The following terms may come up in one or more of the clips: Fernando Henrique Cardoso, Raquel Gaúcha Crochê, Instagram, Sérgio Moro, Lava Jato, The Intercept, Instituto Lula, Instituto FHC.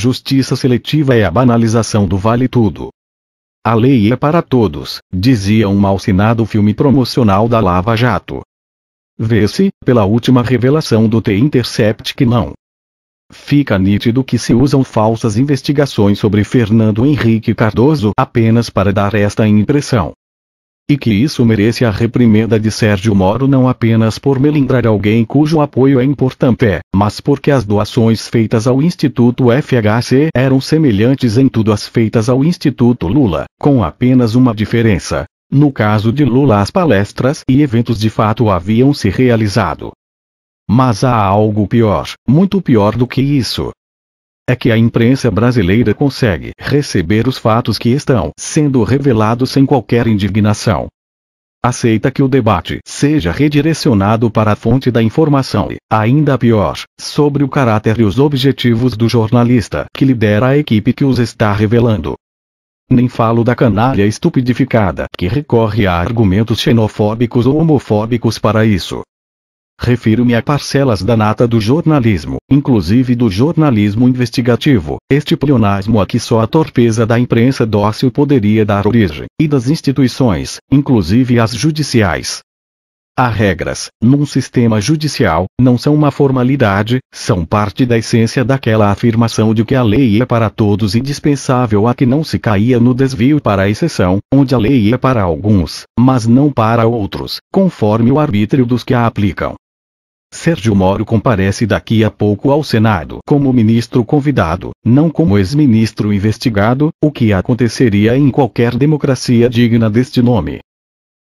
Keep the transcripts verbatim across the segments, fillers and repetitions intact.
justiça seletiva é a banalização do vale tudo. A lei é para todos, dizia um mal-sinado filme promocional da Lava Jato. Vê-se, pela última revelação do The Intercept, que não. Fica nítido que se usam falsas investigações sobre Fernando Henrique Cardoso apenas para dar esta impressão. E que isso merece a reprimenda de Sérgio Moro não apenas por melindrar alguém cujo apoio é importante, mas porque as doações feitas ao Instituto F H C eram semelhantes em tudo às feitas ao Instituto Lula, com apenas uma diferença. No caso de Lula, as palestras e eventos de fato haviam se realizado. Mas há algo pior, muito pior do que isso. É que a imprensa brasileira consegue receber os fatos que estão sendo revelados sem qualquer indignação. Aceita que o debate seja redirecionado para a fonte da informação e, ainda pior, sobre o caráter e os objetivos do jornalista que lidera a equipe que os está revelando. Nem falo da canalha estupidificada que recorre a argumentos xenofóbicos ou homofóbicos para isso. Refiro-me a parcelas da nata do jornalismo, inclusive do jornalismo investigativo, este pleonasmo a que só a torpeza da imprensa dócil poderia dar origem, e das instituições, inclusive as judiciais. Há regras, num sistema judicial, não são uma formalidade, são parte da essência daquela afirmação de que a lei é para todos indispensável a que não se caia no desvio para a exceção, onde a lei é para alguns, mas não para outros, conforme o arbítrio dos que a aplicam. Sérgio Moro comparece daqui a pouco ao Senado como ministro convidado, não como ex-ministro investigado, o que aconteceria em qualquer democracia digna deste nome.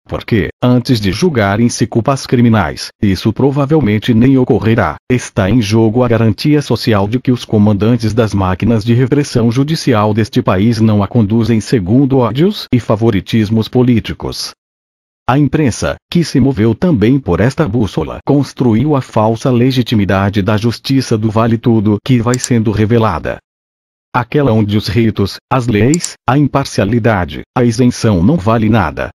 Porque, antes de julgarem-se culpas criminais, isso provavelmente nem ocorrerá, está em jogo a garantia social de que os comandantes das máquinas de repressão judicial deste país não a conduzem segundo ódios e favoritismos políticos. A imprensa, que se moveu também por esta bússola, construiu a falsa legitimidade da justiça do vale tudo que vai sendo revelada. Aquela onde os ritos, as leis, a imparcialidade, a isenção não vale nada,